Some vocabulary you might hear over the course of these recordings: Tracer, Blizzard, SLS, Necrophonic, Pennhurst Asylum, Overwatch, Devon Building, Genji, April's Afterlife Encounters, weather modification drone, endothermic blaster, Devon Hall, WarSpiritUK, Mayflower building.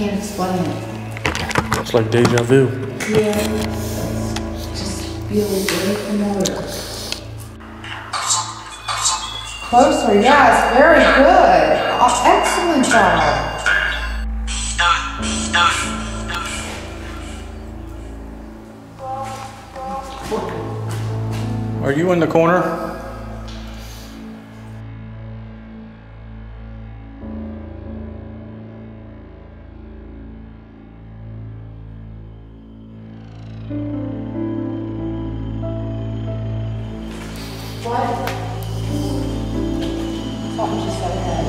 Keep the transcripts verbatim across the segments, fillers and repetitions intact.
can't explain it. It's like deja vu. Yeah. It's just feeling very familiar. Closer, yes, very good. Oh, excellent job. Are you in the corner? What? Something just got ahead.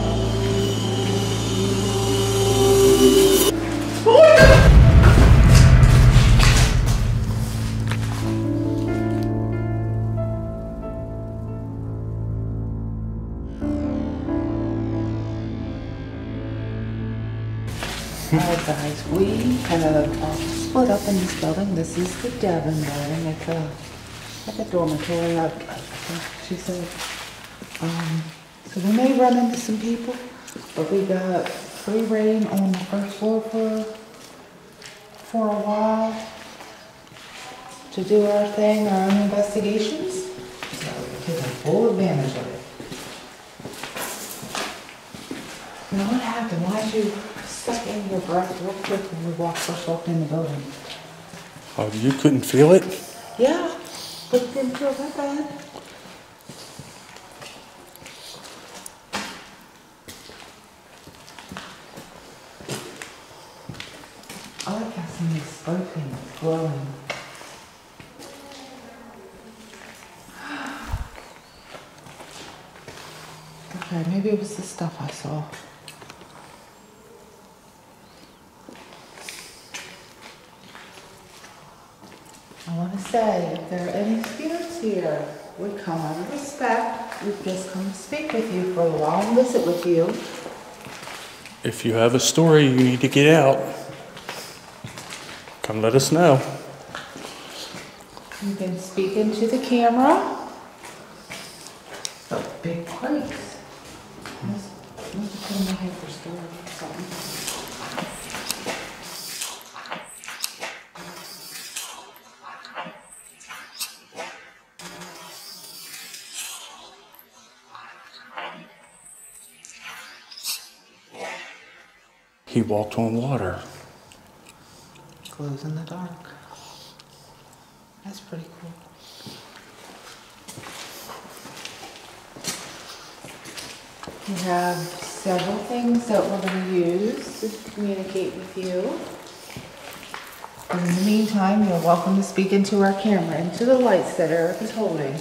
What the? Alright guys, we have uh, split up in this building. This is the Devon building. It's a, like a dormitory, I think she said. Um, so we may run into some people, but we got free reign on the first floor for, for a while to do our thing, our own investigations. So we take full advantage of it. Now what happened? Why'd you... Stuck in your breath real quick when we walked first walked in the building. Oh, you couldn't feel it? Yeah, but it didn't feel that bad. I like how some of these smoke things glowing. Okay, maybe it was the stuff I saw. I want to say, if there are any spirits here, we come out of respect. We've just come to speak with you for a long visit with you. If you have a story you need to get out, come let us know. You can speak into the camera. Those big crates. Must have been my head for story or something. He walked on water. Glows in the dark. That's pretty cool. We have several things that we're going to use to communicate with you. And in the meantime, you're welcome to speak into our camera, into the lights that Eric is holding.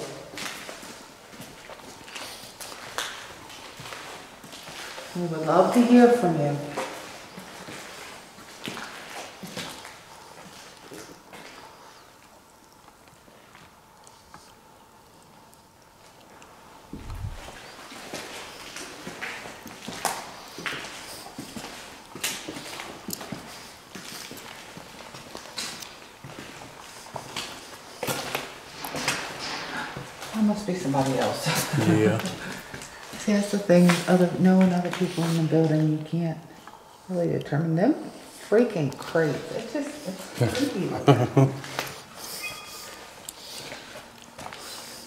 We would love to hear from you. Must be somebody else. Yeah. See, that's the thing. Other knowing other people in the building, you can't really determine them. Freaking crazy. It's just it's creepy like that.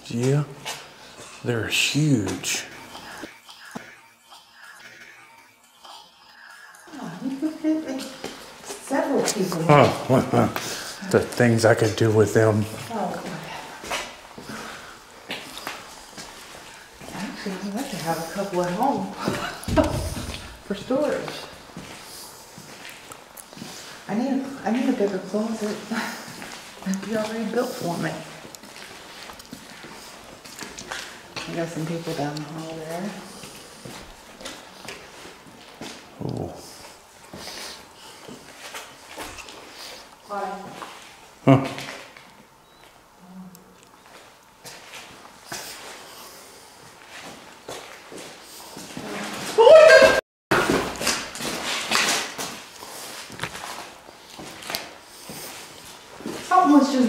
Yeah, they're huge. Oh, you could fit like several people. Oh, oh, oh, the things I could do with them. Oh. I'd like to have a couple at home for storage. I need a, I need a bigger closet. That'd be already built for me. I got some people down the hall there. Oh. Why? Huh.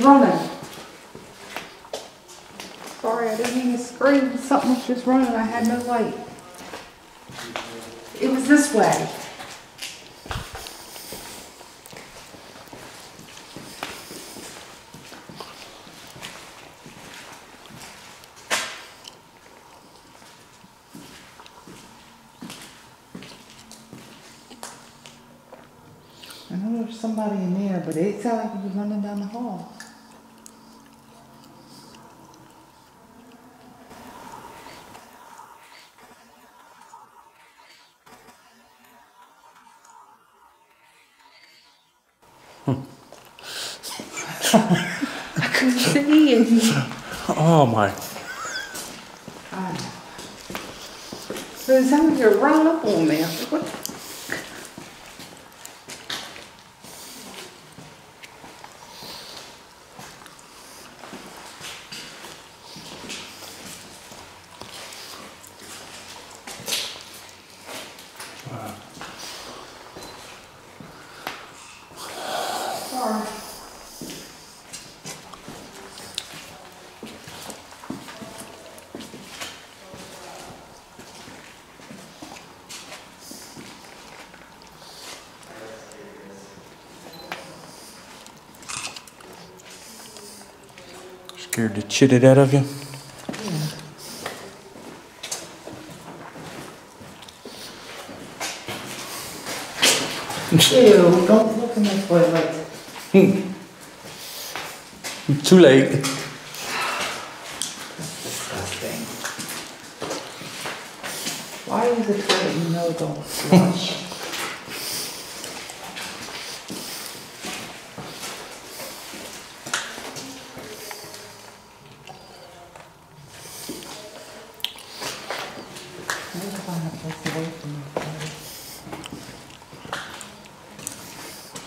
Running. Sorry, I didn't mean to scream. Something was just running. I had no light. It was this way. there was somebody in there, but it sounded like it was running down the hall. I couldn't see it. Oh my. Uh, so it sounded like you're running up on me. What? Scared the shit it out of you? Yeah. Ew, don't look in the toilet. Hmm. Too late. Disgusting. Why is the toilet you know don't flush?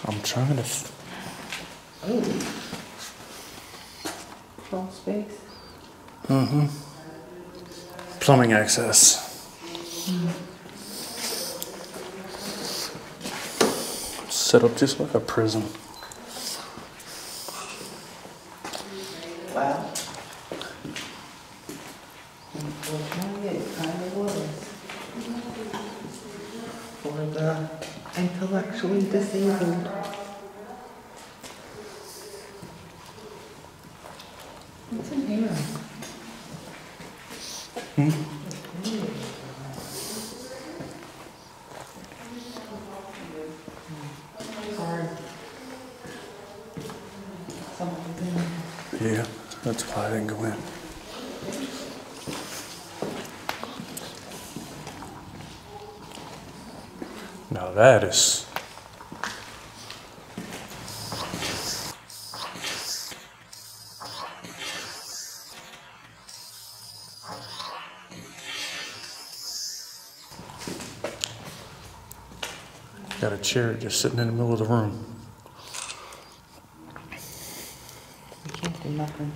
I'm trying to. F oh. Crawl space? Mm hmm. Plumbing access. Mm. Set up just like a prison. Wow. Unfortunately, it kind of was. For the intellectually disabled. What's in here? Hmm? Yeah, that's why I didn't go in. Now that is... Got a chair just sitting in the middle of the room. You can't do nothing.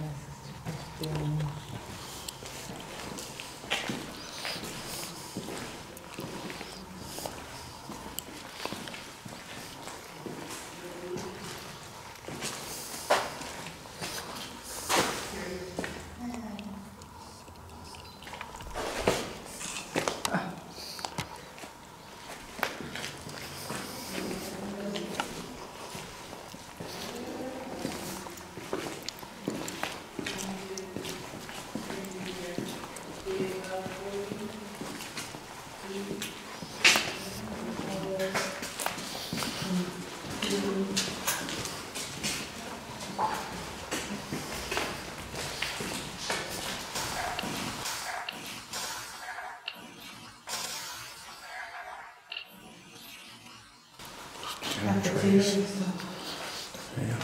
Trees. Yeah.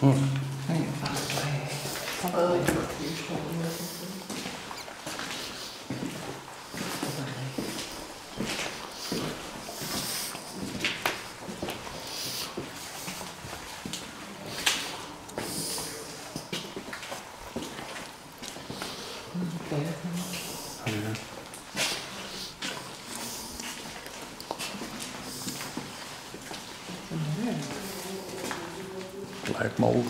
Hmm. Black mold.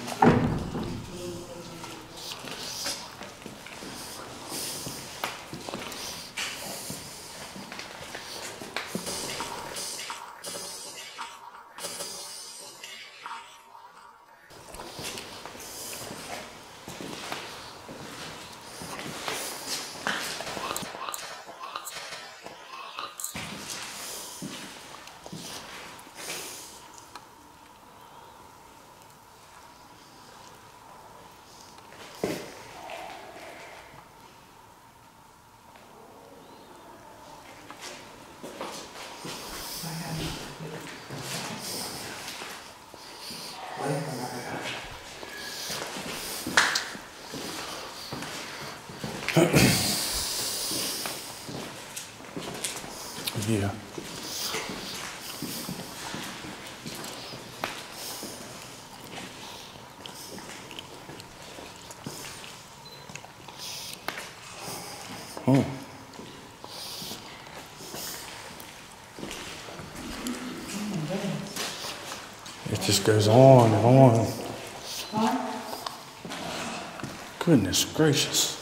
Yeah. Oh. It just goes on and on. Huh? Goodness gracious.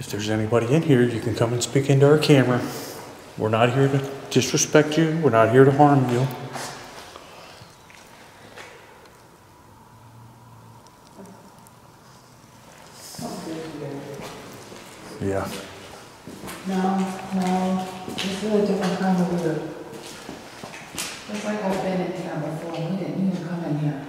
If there's anybody in here, you can come and speak into our camera. We're not here to disrespect you. We're not here to harm you. Yeah. No, no. It's really different kind of weird. It's like I've been in here before. We didn't even come in here.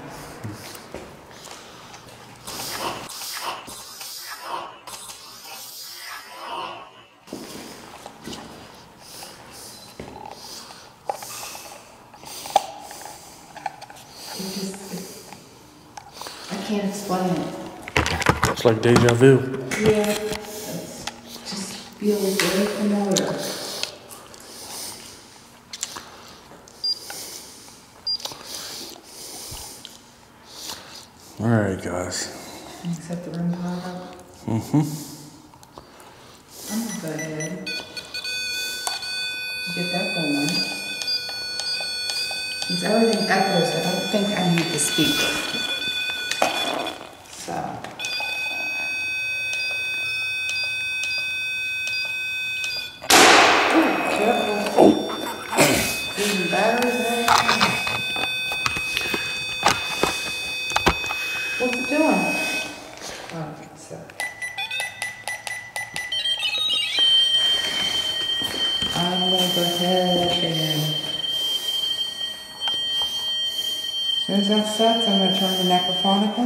It's like deja vu. Yeah, it just feels very familiar. All right, guys. Except the room popped up. Mm-hmm. I'm gonna go ahead and get that going. Since everything echoes, I don't think I need to speak. So. As soon as that sets, I'm going to turn the necrophonic on.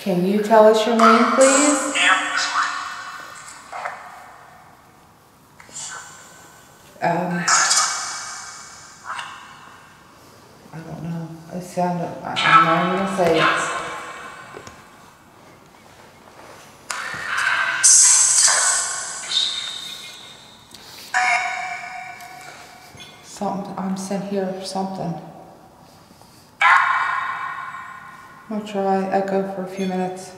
Can you tell us your name, please? Um, I don't know. It sounded. I, I'm not even gonna say it. Something. I'm sent here for something. I'll try echo for a few minutes.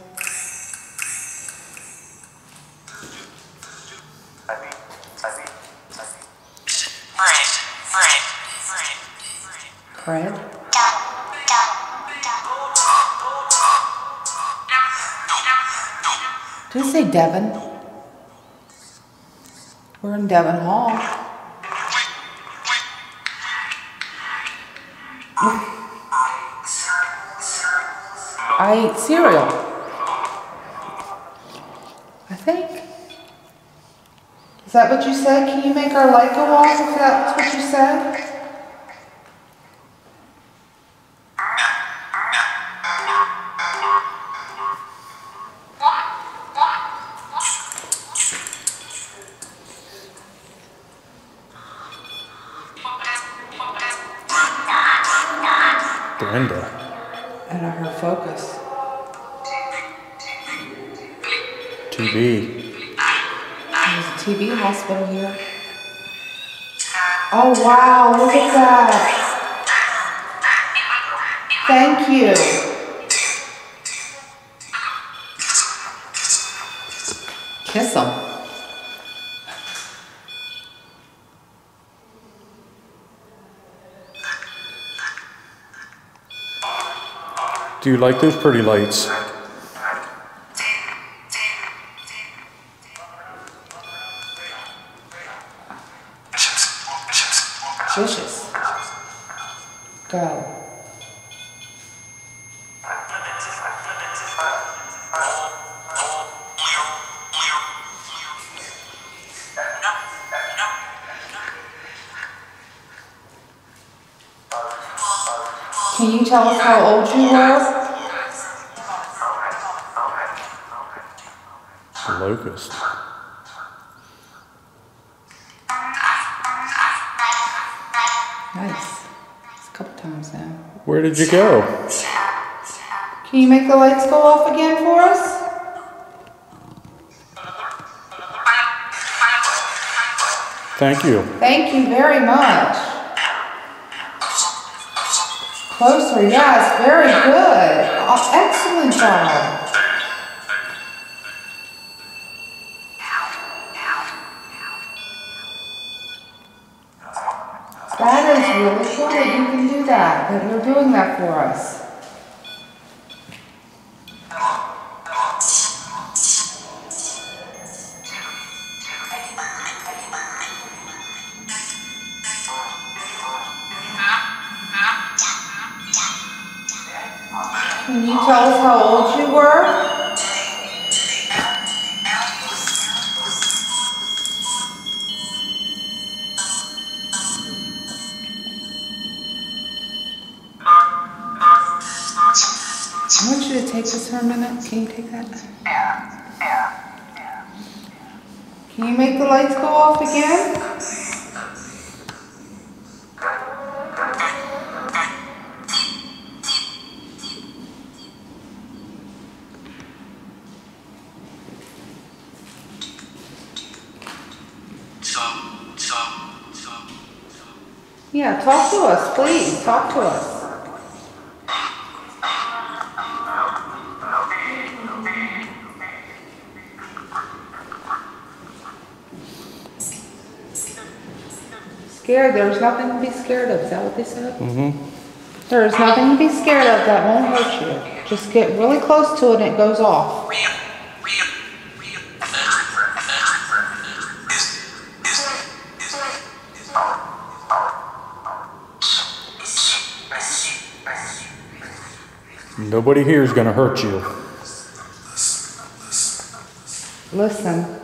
Right. Did it say Devon? We're in Devon Hall. I ate cereal. I think. Is that what you said? Can you make our light go off if that's what you said? Brenda. And I heard focus. T V. There's a T V hospital here. Oh wow, look at that. Thank you. Kiss him. Do you like those pretty lights? Can you tell us how old you were? Locust. Nice. It's a couple times now. Where did you go? Can you make the lights go off again for us? Thank you. Thank you very much. Closer, yes, very good. Oh, excellent job. That is really cool that you can do that, that you're doing that for us. Can you tell us how old you were? Take this for a minute. Can you take that? Yeah, yeah, yeah. Can you make the lights go off again? Some, some, some, some. Yeah, talk to us, please. Talk to us. There's nothing to be scared of. Is that what they said? Mm-hmm. There's nothing to be scared of that won't hurt you. Just get really close to it and it goes off. Nobody here is going to hurt you. Listen.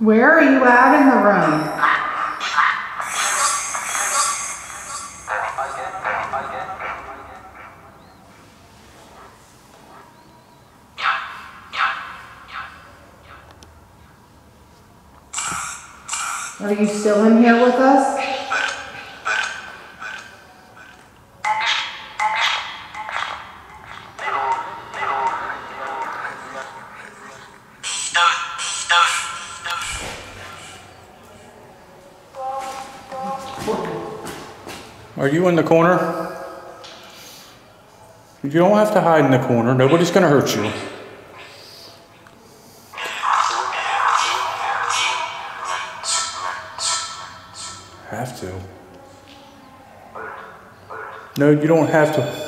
Where are you at in the room? Are you still in here with us? Are you in the corner? You don't have to hide in the corner. Nobody's going to hurt you. Have to. No, you don't have to.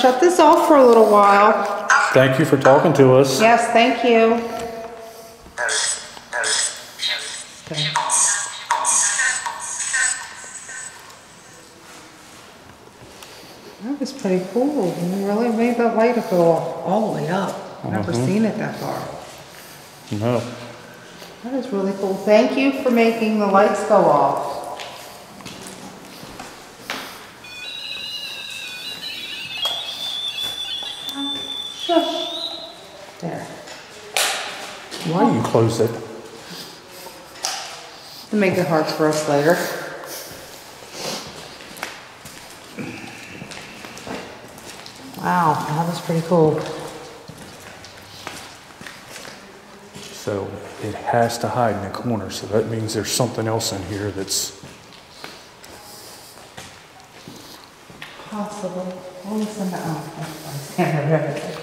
Shut this off for a little while. Thank you for talking to us. Yes, thank you. Okay. That was pretty cool. You really made that light go all the way up. I've never mm-hmm. seen it that far. No. That is really cool. Thank you for making the lights go off. Why you close it? To make it hard for us later. Wow, that was pretty cool. So it has to hide in the corner, so that means there's something else in here that's... Possible. possible. Always on the arm.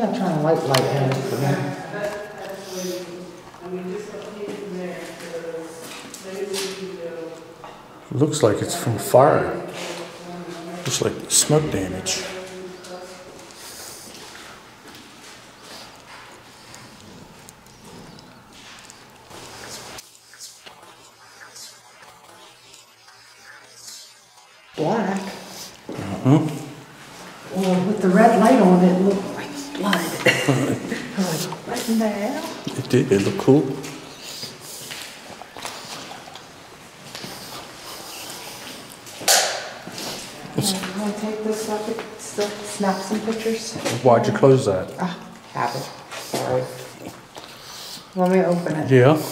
I'm trying to light light him for now. Looks like it's from fire. Looks like smoke damage. Black. Mm-hmm. Well, with the red light on it, look. What in the hell? It did, it looked cool. I'm going to take this up and still snap some pictures. Why'd you close that? Ah, oh, habit. Sorry. Want me to open it? Yeah.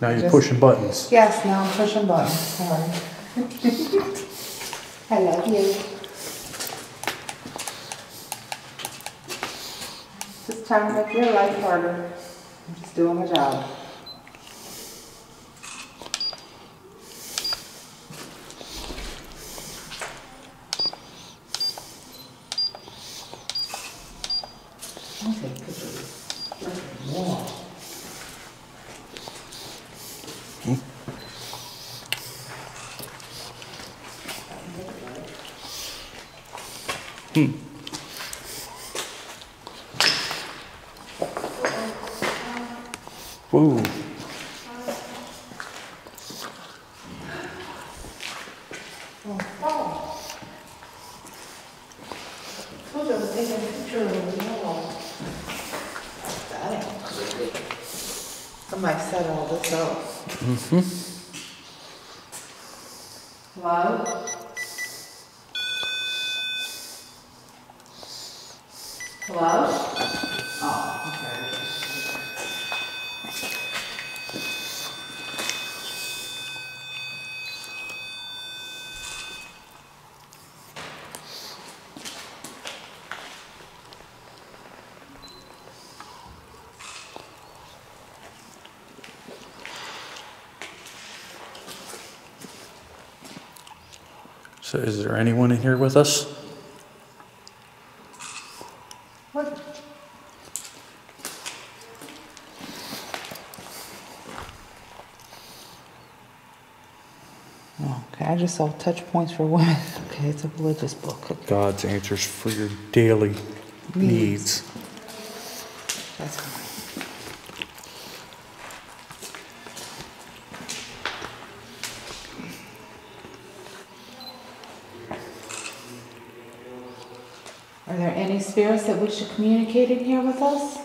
Now you're Just, pushing buttons. Yes, now I'm pushing buttons. Sorry. I love you. Trying to make your life harder. I'm just doing my job. I'll take pictures. Wow. Hmm. Hmm. Ooh. Oh. I told you I was taking a picture of the wall. Somebody set all this up. Mm-hmm. Hello? Hello? Oh, okay. So is there anyone in here with us? What? Okay, I just saw touch points for women. Okay, it's a religious book. Okay. God's answers for your daily needs. needs. That's fine. Spirits that wish to communicate in here with us?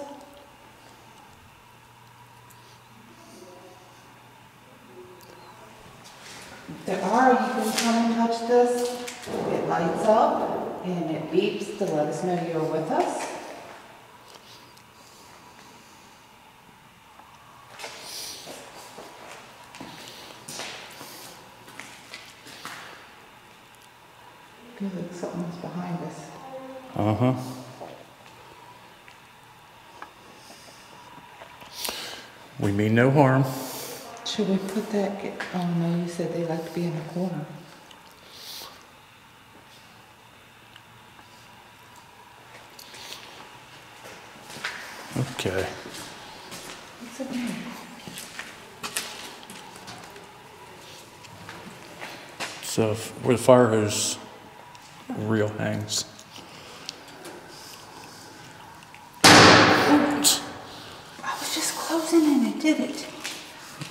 If there are, you can come and touch this. It lights up and it beeps to let us know you're with us. Feels like something's behind us. Uh-huh. We mean no harm. Should we put that... Get, oh, no, you said they like to be in the corner. Okay. What's up here? So, where the fire hose reel hangs.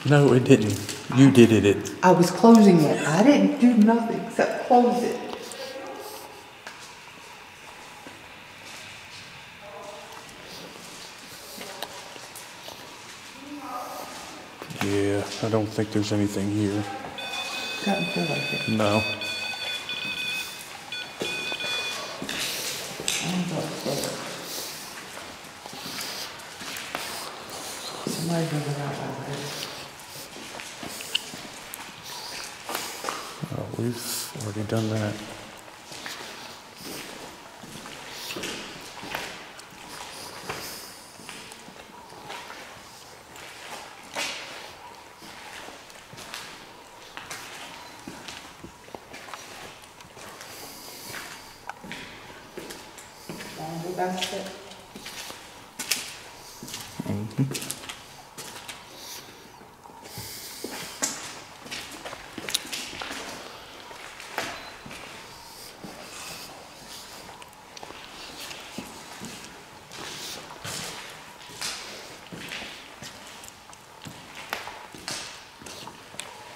No, it didn't. You did it. It. I was closing it. I didn't do nothing except close it. Yeah, I don't think there's anything here. Doesn't feel like it. No. Somebody bring it out by there. Oh, we've already done that.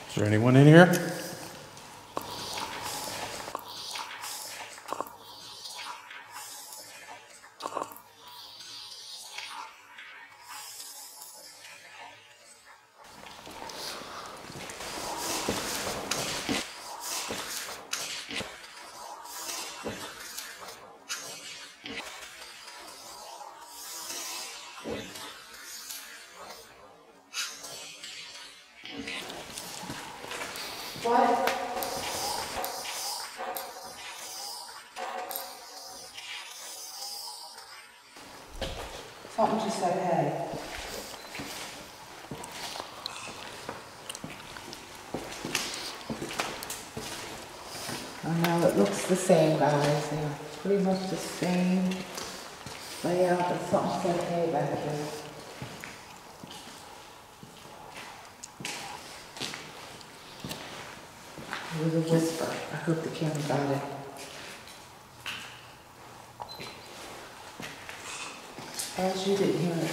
Is there anyone in here? The same, guys. They're pretty much the same layout, but something's going to pay back here. It was a whisper. I hope the camera got it. As you didn't hear it.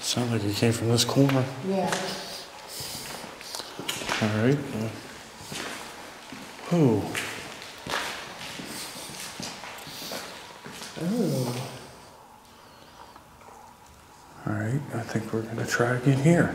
Sounds like it came from this corner. Yeah. All right. Ooh. Ooh. All right. I think we're gonna try again here.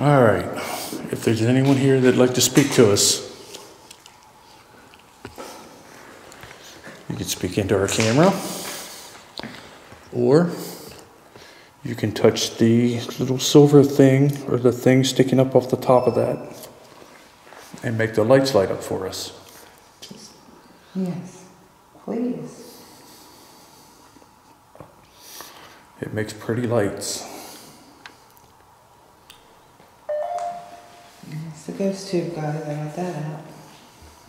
All right, if there's anyone here that'd like to speak to us, you can speak into our camera, or you can touch the little silver thing or the thing sticking up off the top of that and make the lights light up for us. Yes, please. It makes pretty lights. The ghost tube, guys, I got that out. I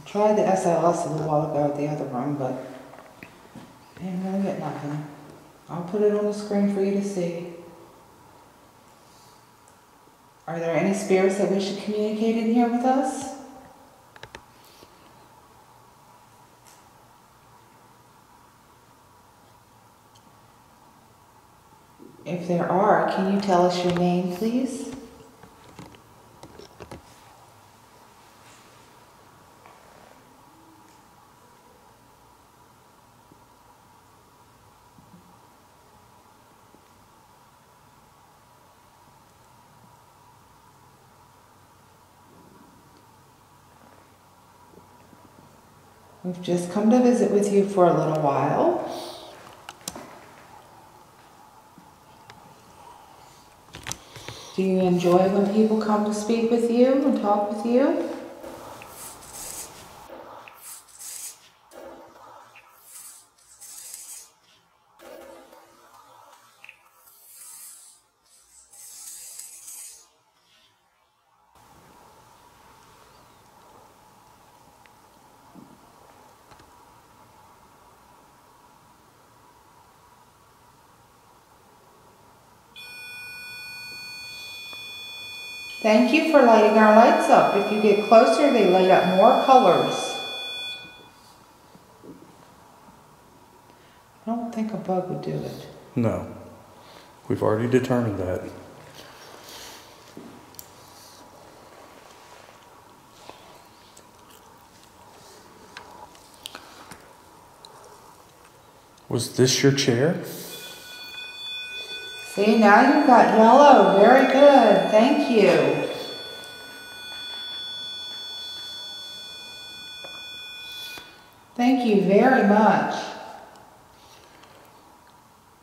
tried the S L S a little while ago at the other room, but I didn't really get nothing. I'll put it on the screen for you to see. Are there any spirits that we should communicate in here with us? If there are, can you tell us your name, please? We've just come to visit with you for a little while. Do you enjoy when people come to speak with you and talk with you? Thank you for lighting our lights up. If you get closer, they light up more colors. I don't think a bug would do it. No. We've already determined that. Was this your chair? See, now you've got yellow. Very good. Thank you. Thank you very much.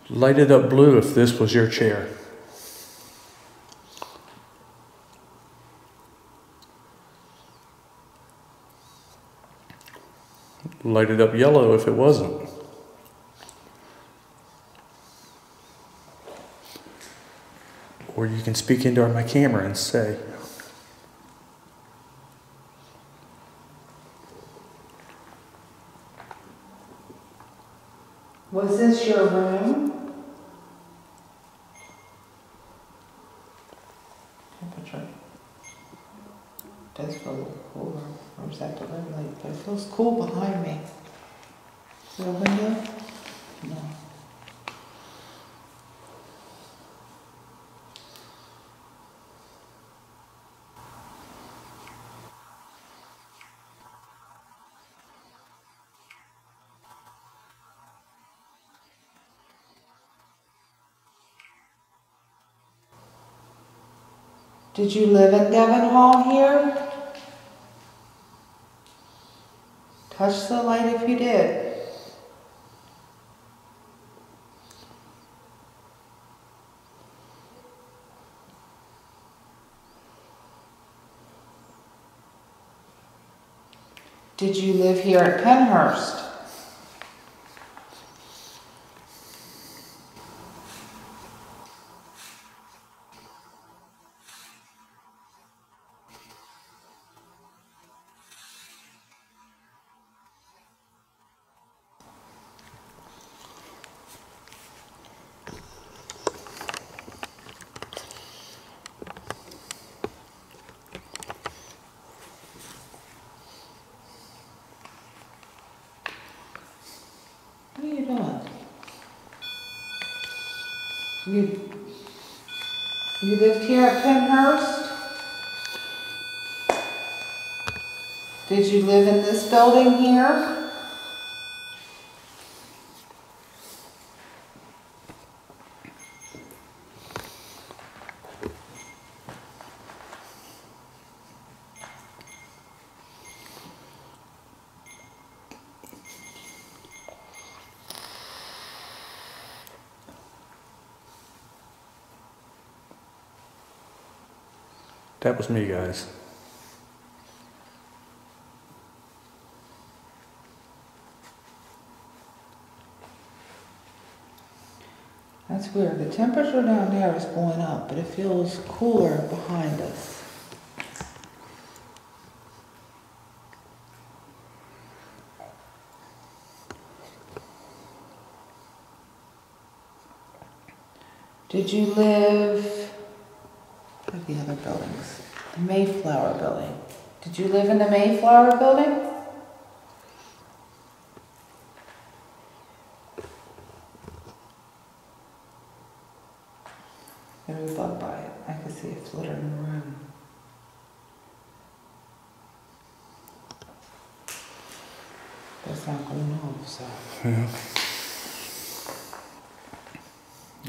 Light it up blue if this was your chair. Light it up yellow if it wasn't. Or you can speak into my camera and say, was this your room? Temperature. It does feel a little cooler. Or is that the red light? But it feels cool behind me. Is there a window? No. Did you live in Devon Hall here? Touch the light if you did. Did you live here at Pennhurst? You, you lived here at Pennhurst? Did you live in this building here? That was me, guys. That's weird. The temperature down there is going up, but it feels cooler behind us. Did you live... the other buildings. The Mayflower building. Did you live in the Mayflower building? There was a bug by it. I could see it flitter in the room. That's not going on, so. Yeah.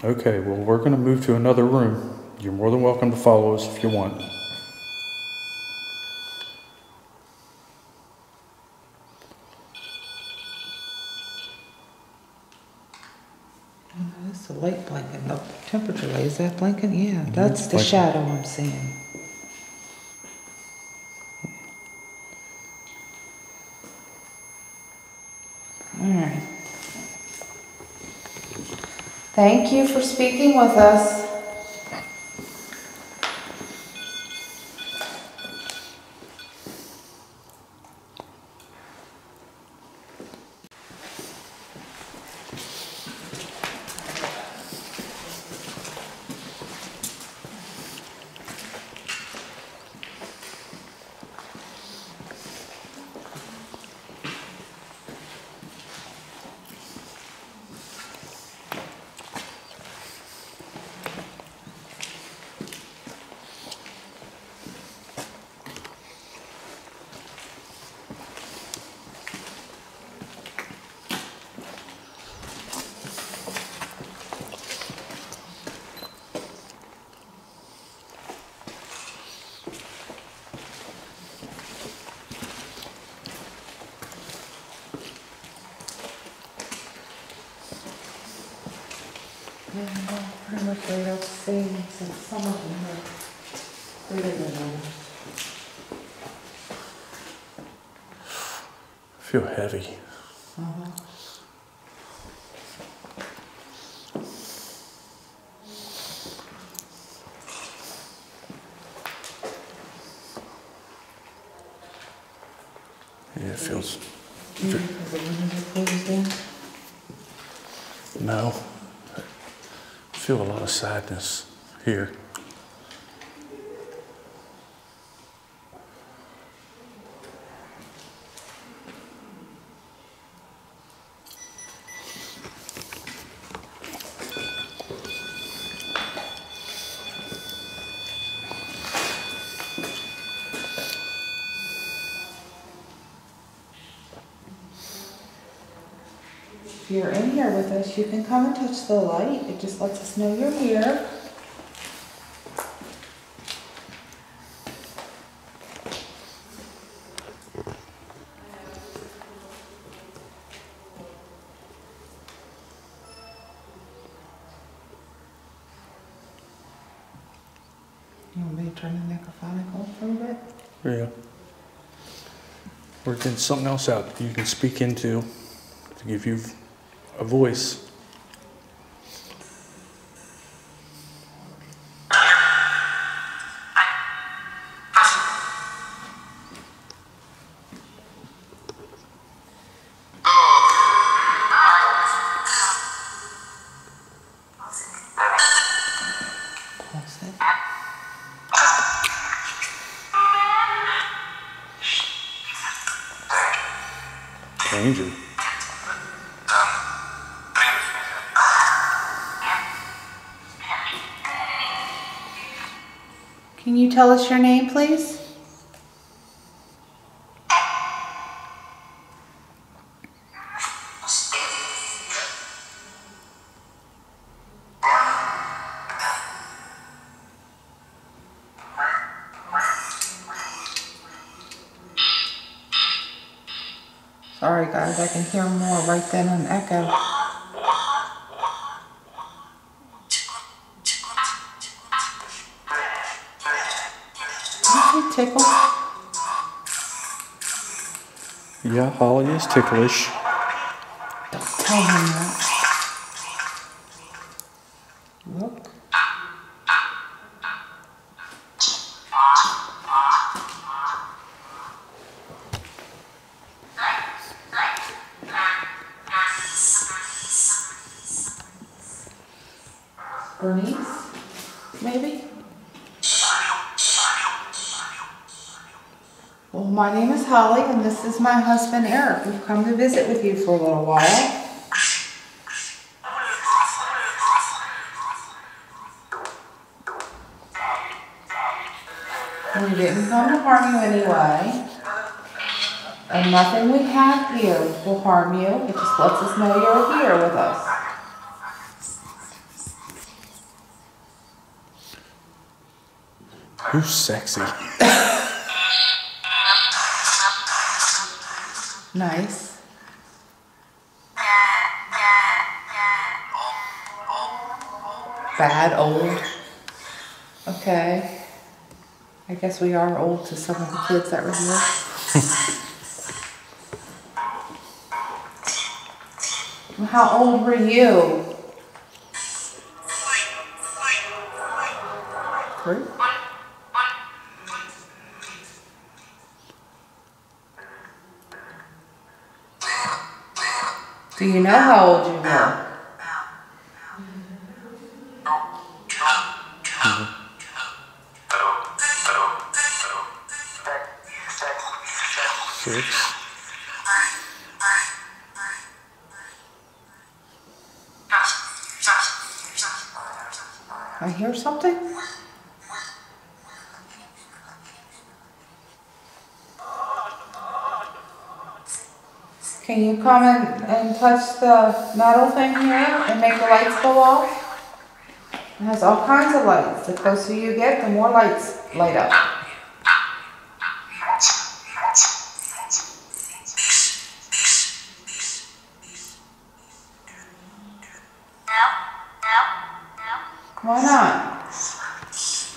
Okay, well, we're going to move to another room. You're more than welcome to follow us if you want. Oh, that's the light blanket. The temperature light. Is that blanket? Yeah, that's the blanket. Shadow I'm seeing. All right. Thank you for speaking with us. they've all pretty much laid out the same, except some of them are really good on it. I feel heavy. Uh-huh. Yeah, it feels... Mm-hmm. Mm-hmm. No. I feel a lot of sadness here. If you're in here with us, you can come and touch the light. It just lets us know you're here. You want me to turn the necrophonic off for a bit? Yeah. Or get something else out that you can speak into to give you a voice. Danger. Can you tell us your name, please? Sorry guys, I can hear more right then on echo. Tickle? Yeah, Holly is ticklish. Don't tell him that. Look. Bernice, maybe? Well, my name is Holly, and this is my husband, Eric. We've come to visit with you for a little while. We didn't come to harm you anyway. And nothing we have here will harm you. It just lets us know you're here with us. Who's sexy? Nice. Bad, old. Okay. I guess we are old to some of the kids that were here. How old were you? Three? Do you know how old you were? Mm-hmm. Six. I hear something. Can you come and, and touch the metal thing here and make the lights go off? It has all kinds of lights. The closer you get, the more lights light up. No, no. Why not? Just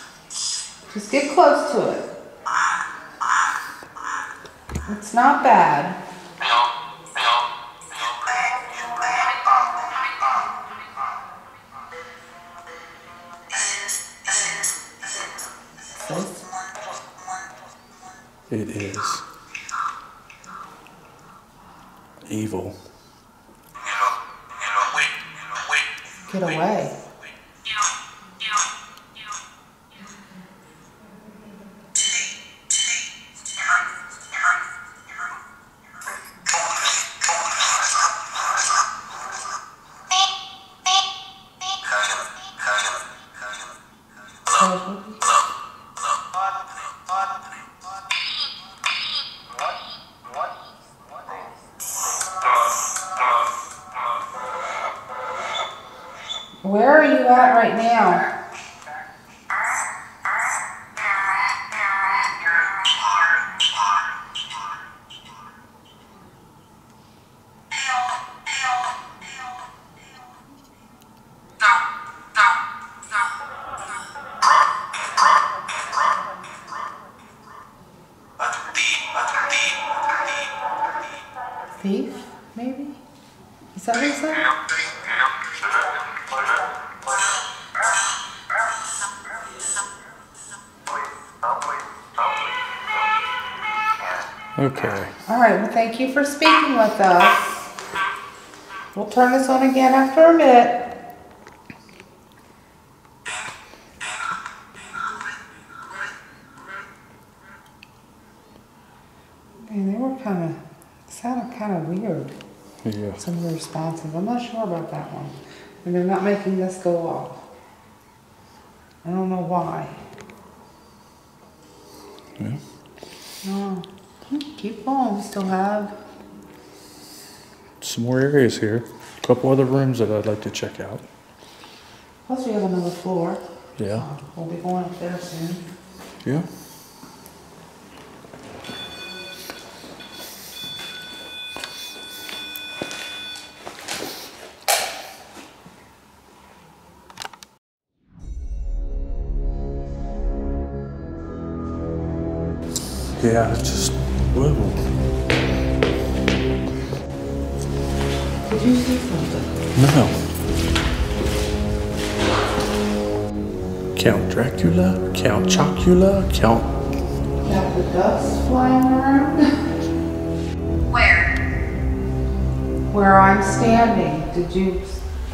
get close to it. It's not bad. It is evil. Get away. Where are you at right now? Thief, maybe? Is that what you said? Okay. All right, well, thank you for speaking with us. We'll turn this on again after a minute. Man, they were kind of, sounded kind of weird. Yeah. Some of the responses. I'm not sure about that one. And they're not making this go off. I don't know why. Yeah. No. Keep going. We still have some more areas here. A couple other rooms that I'd like to check out. Plus, we have another floor. Yeah. Uh, we'll be going up there soon. Yeah. Yeah, it's just. Whoa. Did you see something? No. Count Dracula, Count Chocula, Count. Got the dust flying around? Where? Where I'm standing. Did you.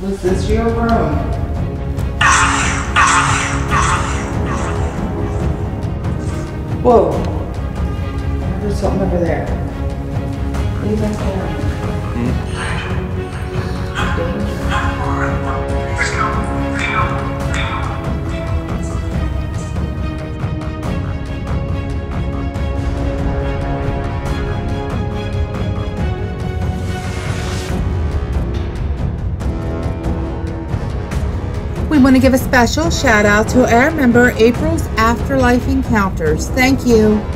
Was this your room? Whoa. There's something over there. Leave us alone. We want to give a special shout out to our member April's Afterlife Encounters. Thank you.